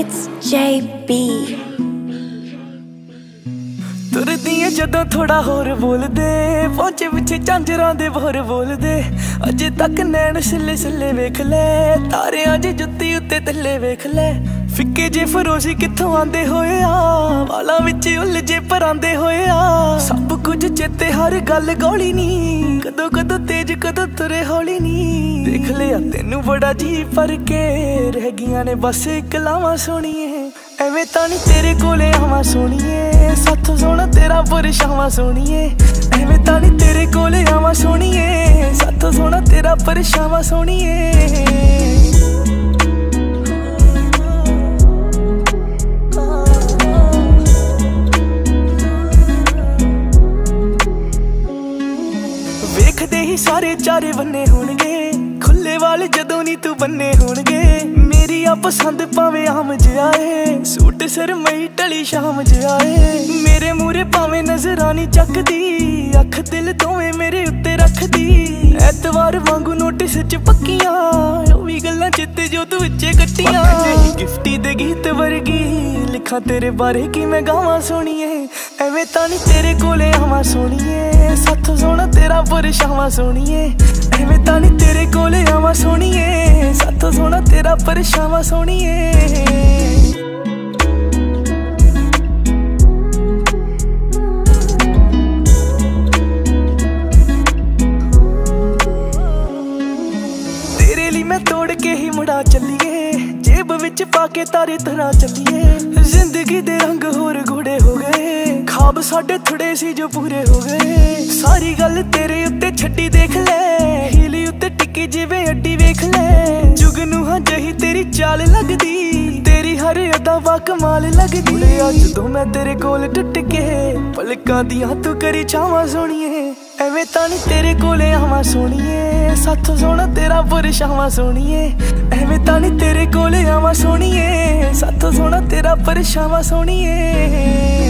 It's JB। तुरदी है जदों थोड़ा होर बोल दे, पहुंचे पिछे झांजरां दे भोर बोल दे। अजे तक नैन छल्ले छल्ले वेख लै, तारे अजे जुत्ती उत्ते थल्ले वेख लै। फिक्के जे फरोशी कित्थों आंदे होए आ, वाला विच उलझे परांदे होए आ। सब कुछ चेते हर गल गौली नी, कदों कदों तेज कदों तुरे हौली नी। देख लिया तेनू बड़ा जी पर के, रह गियां ने बस कलावां सोहणिए। एवें तां नी तेरे कोले आवां सोहणिए, साथों सोहणा तेरा परछावां सोहणिए। एवें तां नी तेरे कोले आवां सोहणिए, साथों सोहणा तेरा परछावां सोहणिए। सारे चारे बन्ने होणगे, खुले वाले जदों नी तू बन्ने होणगे। मेरी आ पसंद पावे आम जिहा ए, सूट सरमई टली शाम जिहा ए। मेरे मूरे पावे नजरां नी चकदी, अख दिल तोवे मेरे उत्ते रखदी। ऐतवार वांगू नोटिस च पक्कियां, ओ वी गल्लां चेते जो तू विचे कट्टियां। गिफ्टी दे गीत वर्गी लिखा तेरे बारे की मैं गावां सोहणिए। एवें तां नी तेरे कोले आवां सोहणिए, साथों सोहणा तेरा परछावां सोहणिए। एवें तां नी तेरे कोले आवां सोहणिए, साथों सोहणा तेरा परछावां सोहणिए। ही मुड़ा चलिए, जेब विच पाके तारे तरह चलिए। जिंदगी दे रंग होर गूढ़े हो गए, खाब साडे थोड़े सी जो पूरे हो गए। सारी गल तेरे उत्ते छड्डी देख ले, हीली उत्ते टिकी जिवें अड्डी वेख ले। जुगनू हां जही तेरी चाल लगदी, तेरी हर अदा वा कमाल लगदी। अज तो मैं तेरे कोल टुट के, पलकां दियां तू करी छावां सोहणिए। एवें तां नी तेरे कोले आवां सोहणिए, साथों सोहणा तेरा परछावां सोहणिए। एवें तां नी तेरे कोले आवां सोहणिए, साथों सोहणा तेरा परछावां सोहणिए।